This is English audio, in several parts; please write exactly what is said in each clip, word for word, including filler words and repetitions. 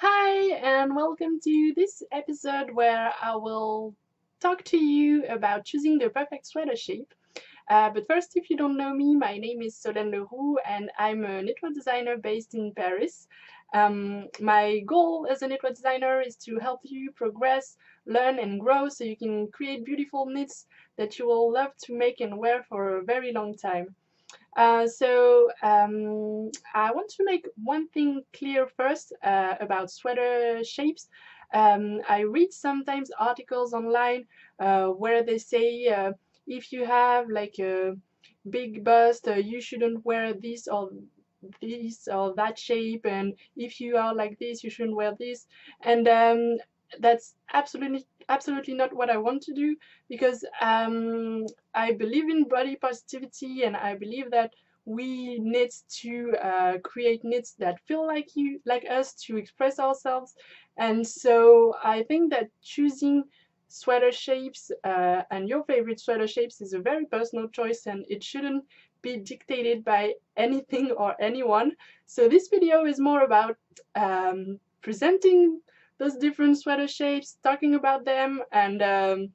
Hi and welcome to this episode where I will talk to you about choosing the perfect sweater shape. Uh, but first, if you don't know me, my name is Solène Leroux and I'm a knitwear designer based in Paris. Um, my goal as a knitwear designer is to help you progress, learn and grow so you can create beautiful knits that you will love to make and wear for a very long time. Uh, so um, I want to make one thing clear first uh, about sweater shapes. Um, I read sometimes articles online uh, where they say uh, if you have like a big bust, uh, you shouldn't wear this or this or that shape, and if you are like this, you shouldn't wear this. And um, that's absolutely absolutely not what I want to do, because um, I believe in body positivity and I believe that we need to uh, create knits that feel like you like us, to express ourselves. And so I think that choosing sweater shapes uh, and your favorite sweater shapes is a very personal choice, and it shouldn't be dictated by anything or anyone. So this video is more about um, presenting those different sweater shapes, talking about them, and um,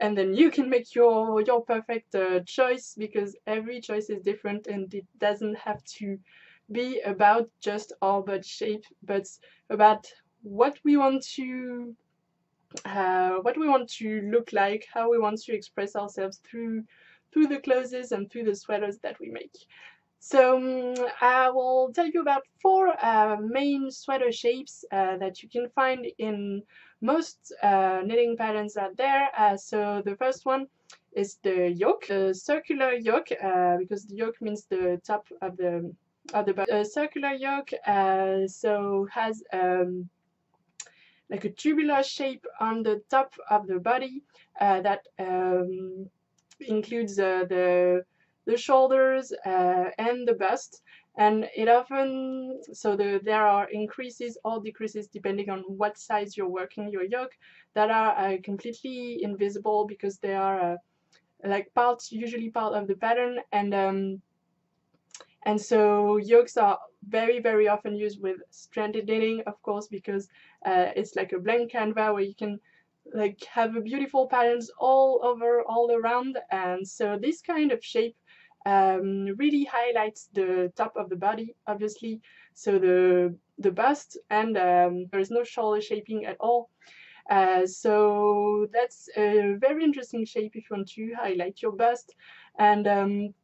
and then you can make your your perfect uh, choice, because every choice is different and it doesn't have to be about just all but shape, but about what we want to uh, what we want to look like, how we want to express ourselves through through the clothes and through the sweaters that we make. So um, I will tell you about four uh, main sweater shapes uh, that you can find in most uh, knitting patterns out there. Uh, so the first one is the yoke, the circular yoke, uh, because the yoke means the top of the of the body. A circular yoke uh, so has um, like a tubular shape on the top of the body uh, that um, includes uh, the the shoulders uh, and the bust, and it often so the, there are increases or decreases depending on what size you're working your yoke that are uh, completely invisible, because they are uh, like parts usually part of the pattern. And um, and so yokes are very very often used with stranded knitting, of course, because uh, it's like a blank canvas where you can like have a beautiful patterns all over all around. And so this kind of shape Um, really highlights the top of the body, obviously, so the the bust, and um, there is no shoulder shaping at all. Uh, so that's a very interesting shape if you want to highlight your bust, and um,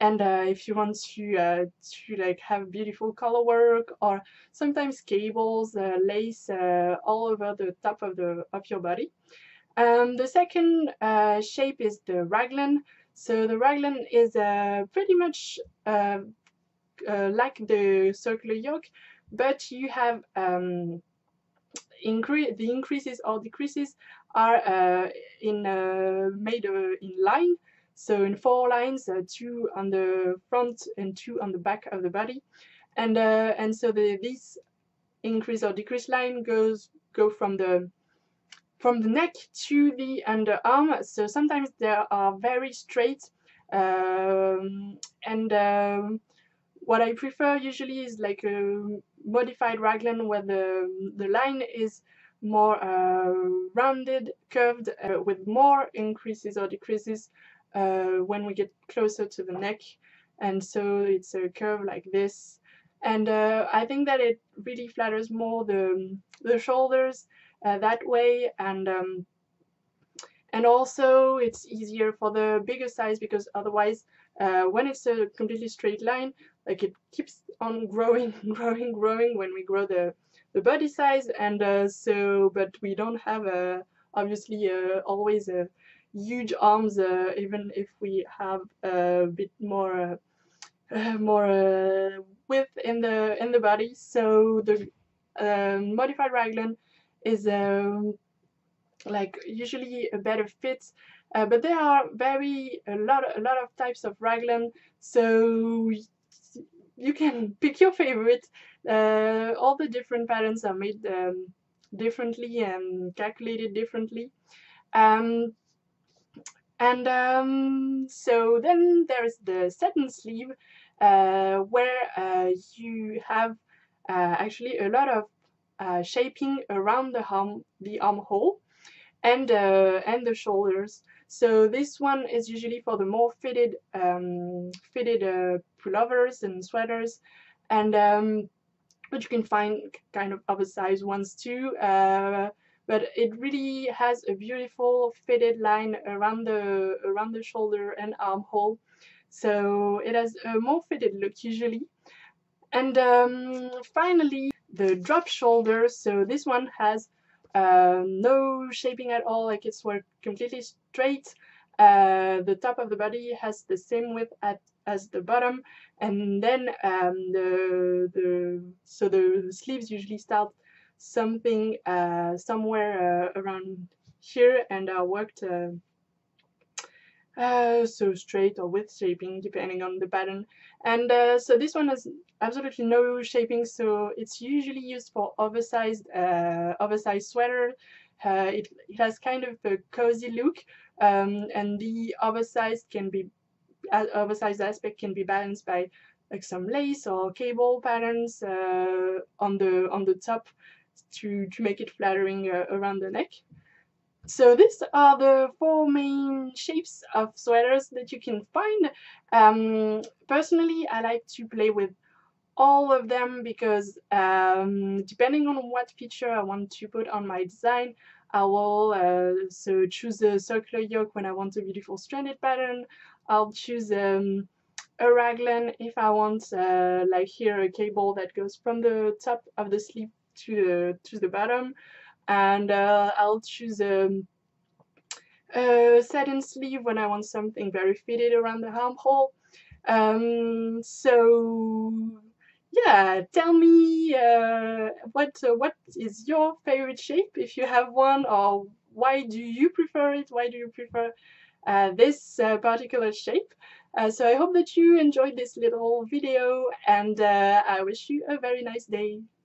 and uh, if you want to uh, to like have beautiful color work, or sometimes cables, uh, lace uh, all over the top of the of your body. Um, the second uh, shape is the raglan. So the raglan is uh, pretty much uh, uh, like the circular yoke, but you have um, incre the increases or decreases are uh, in uh, made uh, in line, so in four lines, uh, two on the front and two on the back of the body, and uh, and so the this increase or decrease line goes go from the from the neck to the underarm. So sometimes they are very straight, um, and um, what I prefer usually is like a modified raglan where the, the line is more uh, rounded, curved, uh, with more increases or decreases uh, when we get closer to the neck, and so it's a curve like this. And uh, I think that it really flatters more the, the shoulders Uh, that way, and um, and also it's easier for the bigger size, because otherwise uh, when it's a completely straight line, like it keeps on growing growing growing when we grow the the body size, and uh, so but we don't have uh, obviously uh, always a uh, huge arms, uh, even if we have a bit more uh, uh, more uh, width in the in the body. So the uh, modified raglan is um, like usually a better fit, uh, but there are very a lot a lot of types of raglan, so you can pick your favorite. Uh, all the different patterns are made um, differently and calculated differently, um, and um, so then there is the satin sleeve, uh, where uh, you have uh, actually a lot of uh, shaping around the arm, the armhole, and uh, and the shoulders. So this one is usually for the more fitted um, fitted uh, pullovers and sweaters, and um, but you can find kind of oversized ones too. Uh, but it really has a beautiful fitted line around the around the shoulder and armhole. So it has a more fitted look usually. And um, finally, the drop shoulder. So this one has uh, no shaping at all, like it's completely straight. Uh, the top of the body has the same width at, as the bottom, and then um, the, the so the sleeves usually start something uh, somewhere uh, around here and are worked uh, Uh, so straight or with shaping depending on the pattern, and uh, so this one has absolutely no shaping, so it's usually used for oversized uh, oversized sweater. Uh, it, it has kind of a cozy look, um, and the oversized can be uh, oversized aspect can be balanced by like some lace or cable patterns uh, on the on the top to to make it flattering uh, around the neck. So these are the four main shapes of sweaters that you can find. Um, personally, I like to play with all of them because um, depending on what feature I want to put on my design, I will uh, so choose a circular yoke when I want a beautiful stranded pattern. I'll choose um, a raglan if I want, uh, like here, a cable that goes from the top of the sleeve to the, to the bottom. And uh, I'll choose um, a satin sleeve when I want something very fitted around the armhole. Um, so yeah, tell me uh, what uh, what is your favorite shape if you have one, or why do you prefer it? Why do you prefer uh, this uh, particular shape? Uh, so I hope that you enjoyed this little video, and uh, I wish you a very nice day.